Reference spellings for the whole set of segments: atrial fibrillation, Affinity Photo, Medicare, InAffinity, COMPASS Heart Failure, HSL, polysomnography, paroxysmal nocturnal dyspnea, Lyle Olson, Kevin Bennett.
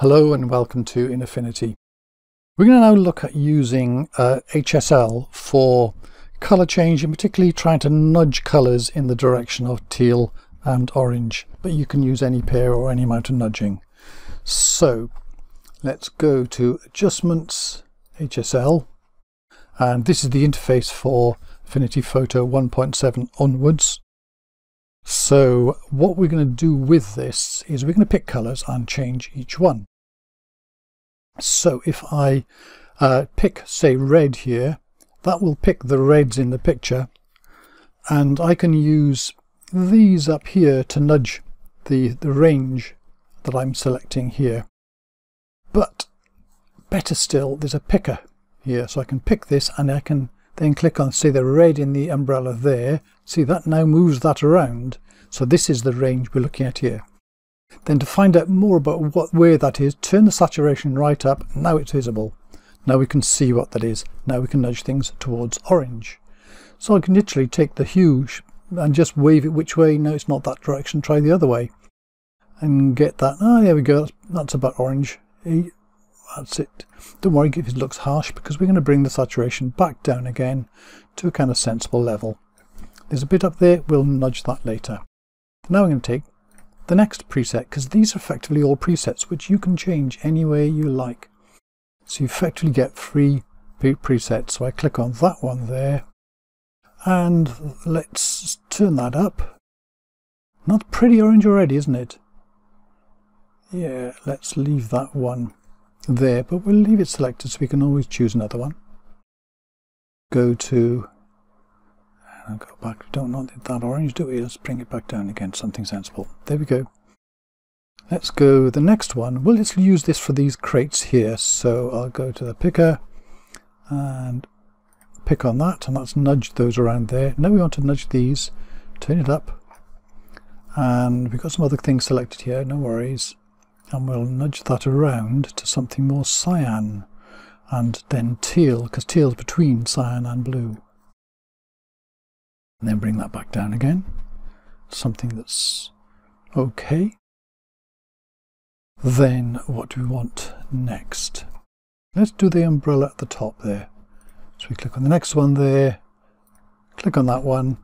Hello and welcome to InAffinity. We're going to now look at using HSL for colour change, and particularly trying to nudge colours in the direction of teal and orange. But you can use any pair or any amount of nudging. So let's go to Adjustments, HSL, and this is the interface for Affinity Photo 1.7 onwards. So what we're going to do with this is we're going to pick colours and change each one. So if I pick, say, red here, that will pick the reds in the picture, and I can use these up here to nudge the range that I'm selecting here. But better still, there's a picker here, so I can pick this and I can then click on, say, the red in the umbrella there. See, that now moves that around. So this is the range we're looking at here. Then to find out more about where that is, turn the saturation right up. Now it's visible. Now we can see what that is. Now we can nudge things towards orange. So I can literally take the hue and just wave it which way. No, it's not that direction. Try the other way and get that. Ah, there we go. That's about orange. That's it. Don't worry if it looks harsh, because we're going to bring the saturation back down again to a kind of sensible level. There's a bit up there, we'll nudge that later. Now I'm going to take the next preset, because these are effectively all presets which you can change any way you like. So you effectively get free presets. So I click on that one there and let's turn that up. That's pretty orange already, isn't it? Yeah, let's leave that one there, but we'll leave it selected so we can always choose another one. Go to, and go back. We don't want that orange, do we? Let's bring it back down again, something sensible. There we go. Let's go the next one. We'll just use this for these crates here, so I'll go to the picker and pick on that, and that's nudged those around there. Now we want to nudge these, turn it up, and we've got some other things selected here, no worries. And we'll nudge that around to something more cyan and then teal, because teal's between cyan and blue. And then bring that back down again. Something that's okay. Then what do we want next? Let's do the umbrella at the top there. So we click on the next one there, click on that one,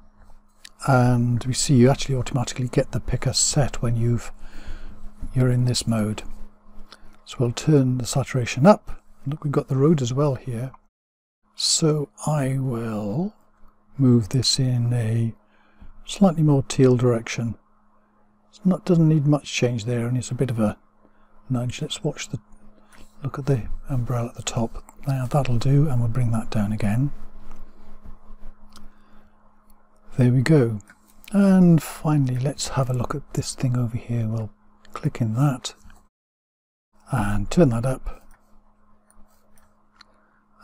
and we see you actually automatically get the picker set when you're in this mode. So we'll turn the saturation up. Look, we've got the road as well here. So I will move this in a slightly more teal direction. It doesn't need much change there, and it's a bit of a nudge. Let's watch the look at the umbrella at the top. Now that'll do, and we'll bring that down again. There we go. And finally, let's have a look at this thing over here. We'll click in that and turn that up,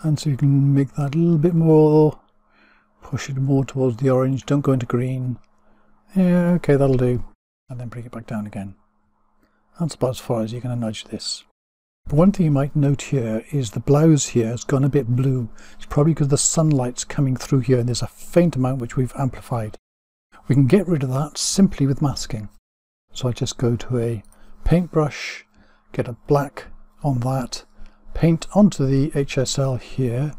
and so you can make that a little bit more, push it more towards the orange, don't go into green. Yeah, okay, that'll do. And then bring it back down again. That's about as far as you're going to nudge this. But one thing you might note here is the blouse here has gone a bit blue. It's probably because the sunlight's coming through here and there's a faint amount which we've amplified. We can get rid of that simply with masking. So I just go to a paintbrush, get a black on that, paint onto the HSL here,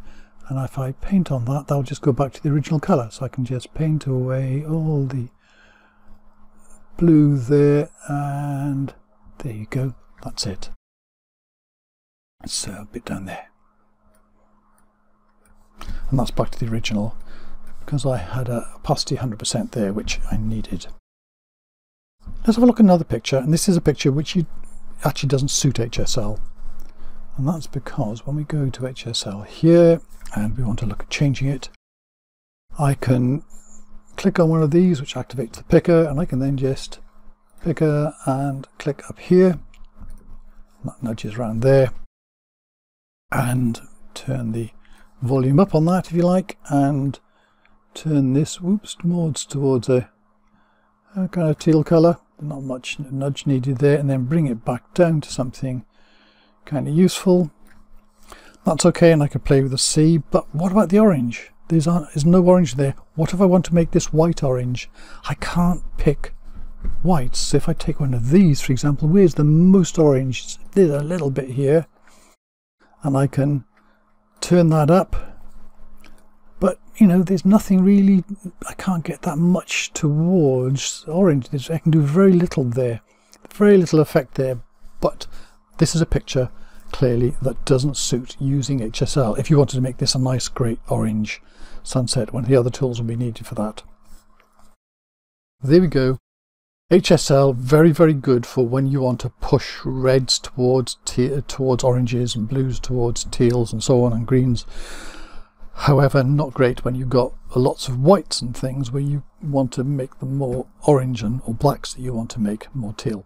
and if I paint on that, that'll just go back to the original colour. So I can just paint away all the blue there, and there you go, that's it. So a bit down there. And that's back to the original, because I had a opacity 100% there, which I needed. Let's have a look at another picture, and this is a picture which actually doesn't suit HSL, and that's because when we go to HSL here and we want to look at changing it, I can click on one of these which activates the picker, and I can then just picker and click up here, and that nudges around there, and turn the volume up on that if you like, and turn this towards a kind of teal colour, not much nudge needed there, and then bring it back down to something kind of useful. That's okay, and I could play with the sea, but what about the orange? There's no orange there. What if I want to make this white orange? I can't pick whites. So if I take one of these, for example, where's the most orange? There's a little bit here, and I can turn that up, but you know, there's nothing really. I can't get that much towards orange. I can do very little there, very little effect there. But this is a picture clearly that doesn't suit using HSL. If you wanted to make this a nice great orange sunset, one of the other tools will be needed for that. There we go. HSL, very, very good for when you want to push reds towards oranges and blues towards teals and so on, and greens. However, not great when you've got lots of whites and things where you want to make them more orange, and or blacks that you want to make more teal.